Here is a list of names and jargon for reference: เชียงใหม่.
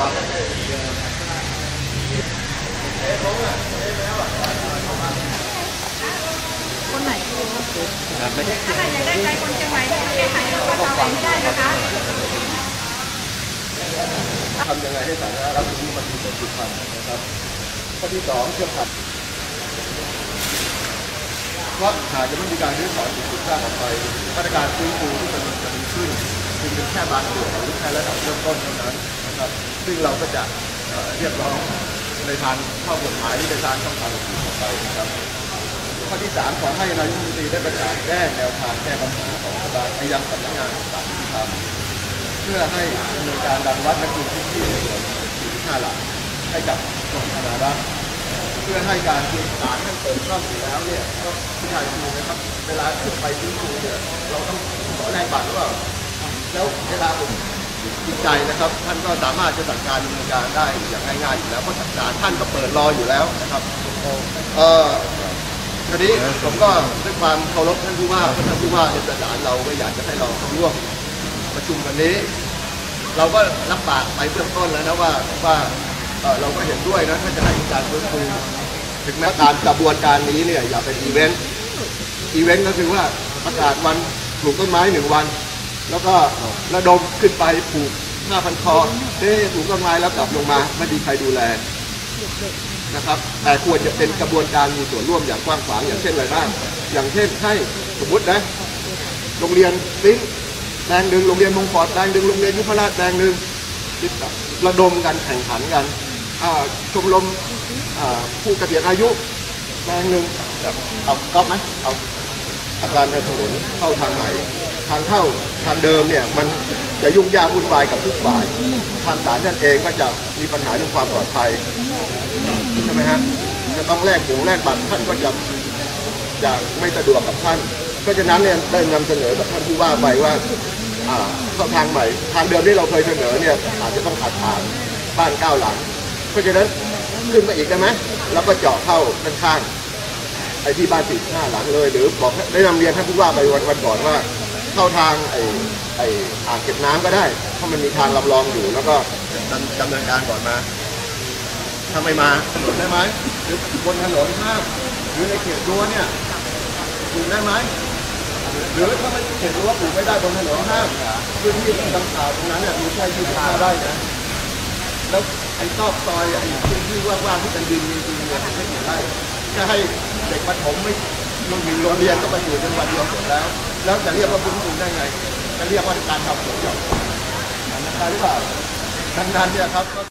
คนไหนถ้าใครอยากได้ใจคนเชียงใหม่ที่ไม่ได้ขายก็ตามไปไม่ได้นะคะทำยังไงให้สาธารณรัฐรู้มันมีประสิทธิภาพนะครับข้อที่สองเชื่อมขัดเพราะหากจะไม่มีการรื้อถอนสิ่งปลูกสร้างออกไปมาตรการฟื้นฟูที่กำลังจะมีขึ้นจึงเป็นแค่บางส่วนหรือแค่ระดับเริ่มต้นเท่านั้นนะครับซึ่งเราก็จะเรียกร้องในทางข้อกฎหมายในทางช่องทางอื่นต่อไปนะครับข้อที่สามขอให้นายกรัฐมนตรีได้ประกาศแก้แนวทางแก้ปัญหาของรัฐบาลไปยังสำนักงานศาลยุติธรรมเพื่อให้ดำเนินการดังวัดและกลุ่มพื้นที่ในส่วน45 หลักให้กับกรมธนารักษ์เพื่อให้การสื่อสารขั้นเติมช่องอยู่แล้วเนี่ยก็ที่ไทยดูนะครับเวลาขึ้นไปพื้นที่เนี่ยเราต้องขอแรงบัตรหรือเปล่าแล้วเวลาผมจิตใจนะครับท่านก็สามารถจะสั่งการดำเนินการได้อย่างง่ายๆอยู่แล้วเพราะสั่งการท่านก็เปิดรออยู่แล้วนะครับทีนี้ผมก็ด้วยความเคารพท่านผู้ว่าท่านผู้ว่าเป็นประธานเราก็อยากจะให้เราร่วมประชุมวันนี้เราก็รับปากไปเบื้องต้นแล้วนะว่าเราก็เห็นด้วยนะถ้าจะให้การฟื้นฟูถึงแม้การกระบวนการนี้เนี่ยอย่าเป็นอีเวนต์ก็คือว่าประกาศวันปลูกต้นไม้1 วันแล้วก็ระดมขึ้นไปปลูก 5,000 คอปลูกต้นไม้แล้วกลับลงมาไม่มีใครดูแลนะครับแต่ควรจะเป็นกระบวนการมีส่วนร่วมอย่างกว้างขวางอย่างเช่นอะไรบ้างอย่างเช่นให้สมมตินะโรงเรียนซิงแดงดึงโรงเรียนมงคลแดงดึงโรงเรียนยุพราชแดงดึงระดมกันแข่งขันกันชมรมผู้เกษียณอายุแดงดึงเอาก๊อปไหมเอาอาการในถนนเข้าทางไหนทางเข้าทางเดิมเนี่ยมันจะยุ่งยากวุ่นวายกับทุกฝ่ายทางศาลนั่นเองก็จะมีปัญหาเรื่องความปลอดภัยใช่ไหมฮะจะต้องแลกถุงแลกบัตรท่านก็จะไม่สะดวกกับท่านเพราะฉะนั้นเนี่ยได้นำเสนอกับท่านผู้ว่าไปว่าทางใหม่ทางเดิมที่เราเคยเสนอเนี่ยอาจจะต้องขาดทางบ้าน9 หลังเพราะฉะนั้นขึ้นมาอีกได้ไหมแล้วก็เจาะเข้าข้างไอ้ที่บ้าน45 หลังเลยหรือบอกได้นำเรียนท่านผู้ว่าไปวันก่อนว่าเข้าทางไอ้อ่างเก็บน้ำก็ได้ถ้ามันมีทางลำรองอยู่แล้วก็ดำเนินการก่อนมาถ้าไม่มาถนนได้ไหมหรือบนถนนห้ามหรือในเขตรั้วเนี่ยปลูกได้ไหมหรือถ้ามันเขตรั้วปลูกไม่ได้บนถนนห้ามพื้นที่ต่างๆตรงนั้นเนี่ยมีใช้ที่ทาได้นะแล้วไอ้ซอกซอยไอ้พื้นที่ว่างๆที่เป็นดินมีดินเนี่ยไม่เกี่ยวได้จะให้เด็กประถมไม่มันมีโรงเรียนก็ไปอยู่จังหวัดเดียวหมดแล้วจะเรียกว่าพื้นที่ได้ไงจะเรียกว่าการทำสวนหย่อมนะครับหรือเปล่าดังนั้นเนี่ยครับ